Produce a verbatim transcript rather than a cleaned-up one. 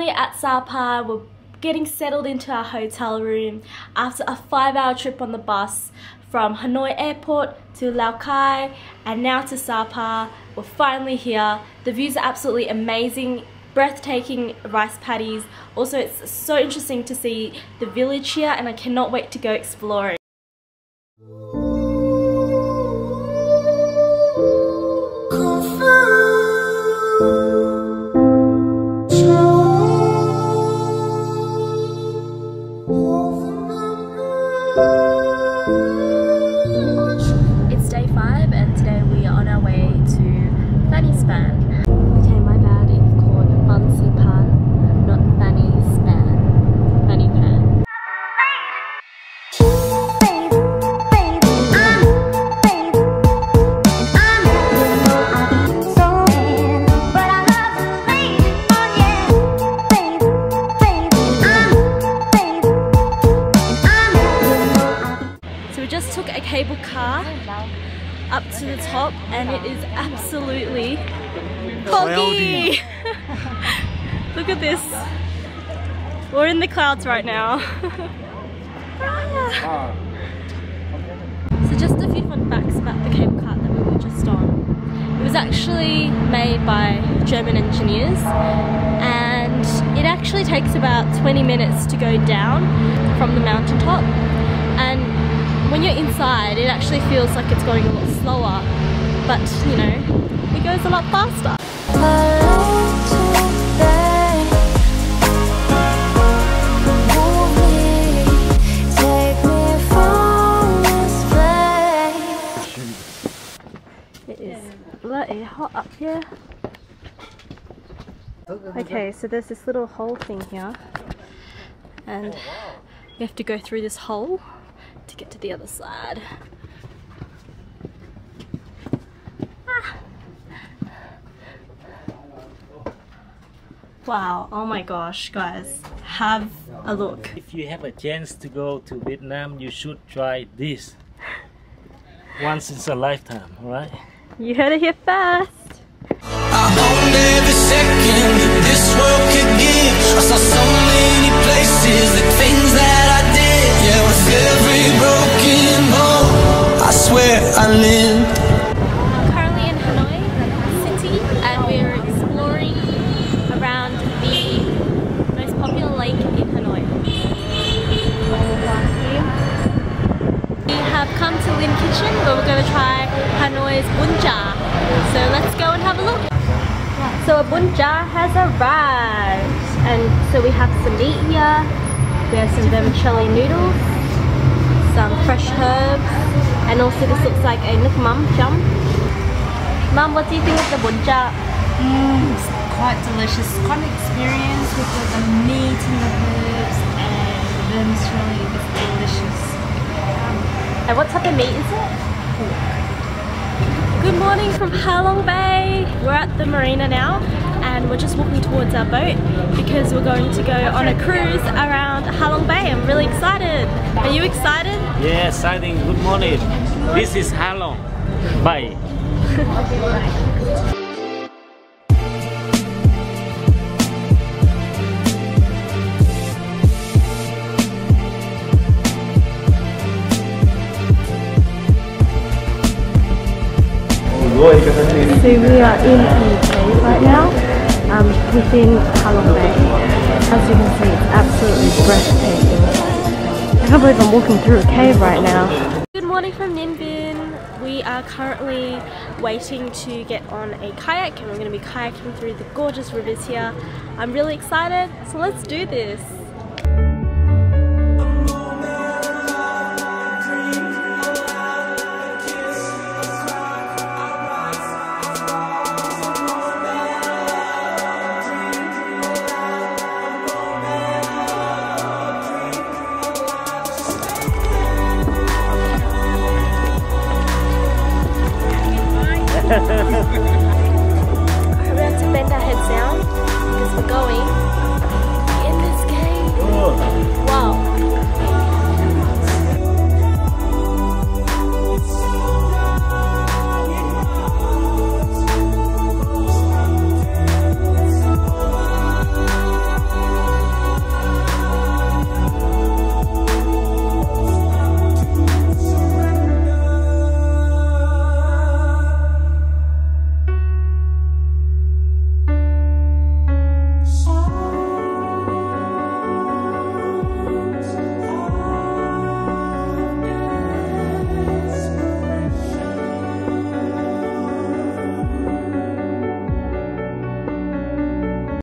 finally at Sapa, we're getting settled into our hotel room after a five hour trip on the bus from Hanoi airport to Lao Cai and now to Sapa. We're finally here. The views are absolutely amazing, breathtaking rice paddies. Also, it's so interesting to see the village here and I cannot wait to go exploring. Cable car up to the top and it is absolutely foggy. Look at this, we're in the clouds right now. So just a few fun facts about the cable car that we were just on. It was actually made by German engineers and it actually takes about twenty minutes to go down from the mountaintop, and when you're inside, it actually feels like it's going a lot slower, but you know, it goes a lot faster. It is bloody hot up here. Okay, so there's this little hole thing here, and you have to go through this hole to get to the other side. Ah. Wow, oh my gosh, guys, have a look. If you have a chance to go to Vietnam, you should try this. Once in a lifetime, alright? You heard it here first. I owned every second this world could give. I saw so many places, the things that I did. Yeah, was every I swear I live. We're currently in Hanoi city and we're exploring around the most popular lake in Hanoi. We have come to Lin Kitchen where we're going to try Hanoi's buncha. So let's go and have a look. So a buncha has arrived, and so we have some meat here. We have some vermicelli noodles, some fresh herbs. And also this looks like a nook mum chum. Mum, what do you think of the buncha? Mmm, it's quite delicious. Quite an experience with the, the meat and the herbs and the vermicelli. It's delicious. And what type of meat is it? Good morning from Ha Long Bay. We're at the marina now and we're just walking towards our boat because we're going to go on a cruise around Ha Long Bay. I'm really excited. Are you excited? Yes, I think. Good morning. This is Ha Long Bay. So we are in the cave right now, um, within Ha Long Bay. As you can see, it's absolutely breathtaking. I can't believe I'm walking through a cave right now. Good morning from Ninh Binh. We are currently waiting to get on a kayak and we're going to be kayaking through the gorgeous rivers here. I'm really excited, so let's do this.